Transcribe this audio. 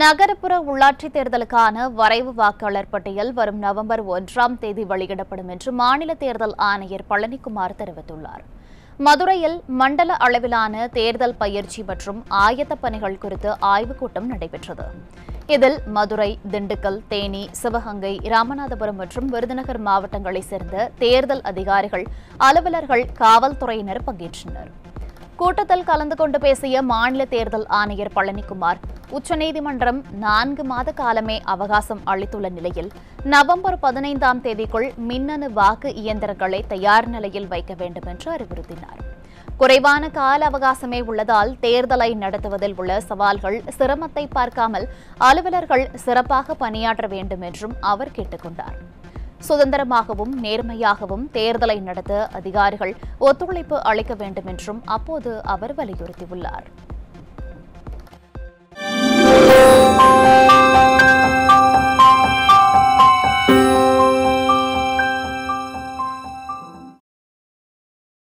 நகரப்புற உள்ளாட்சித் தேர்தலுக்கான வரைவு வாக்காளர் பட்டியல் வரும் நவம்பர் 1ஆம் தேதி வெளியிடப்படும் என்று மாநில தேர்தல் ஆணையர் பழனிக்குமார் தெரிவித்துள்ளார். மதுரையில் மண்டல அளவிலான தேர்தல் பயிற்சி மற்றும் ஆயத்த பணிகள் குறித்து ஆய்வுக் கூட்டம் நடைபெற்றது. இதில் மதுரை, திண்டுக்கல், தேனி, சிவகங்கை, ராமநாதபுரம் மற்றும் விருதுநகர் மாவட்டங்களைச் சேர்ந்த தேர்தல் அதிகாரிகள், அலுவலர்கள், காவல்துறையினர் பங்கேற்றனர். கூட்டத்தில் கலந்து கொண்டு பேசிய மாநில தேர்தல் ஆணையர் பழனிக்குமார், உச்சநீதிமன்றம் 4 மாத காலமே அவகாசம் அளித்துள்ள நிலையில் நவம்பர் 15ஆம் தேதிக்குள் மின்னணு வாக்கு இயந்திரங்களை தயார் நிலையில் வைக்க வேண்டும் என்று அறிவுறுத்தினார். குறைவான கால அவகாசமே உள்ளதால் தேர்தலை நடத்துவதில் உள்ள சவால்கள், சிரமத்தை பார்க்காமல் அலுவலர்கள் சிறப்பாக பணியாற்ற வேண்டும் என்றும் அவர் கேட்டுக் கொண்டார். சுதந்திரமாகவும் நேர்மையாகவும் தேர்தலை நடத்த அதிகாரிகள் ஒத்துழைப்பு அளிக்க வேண்டும் என்றும் அப்போது அவர் வலியுறுத்தியுள்ளார்.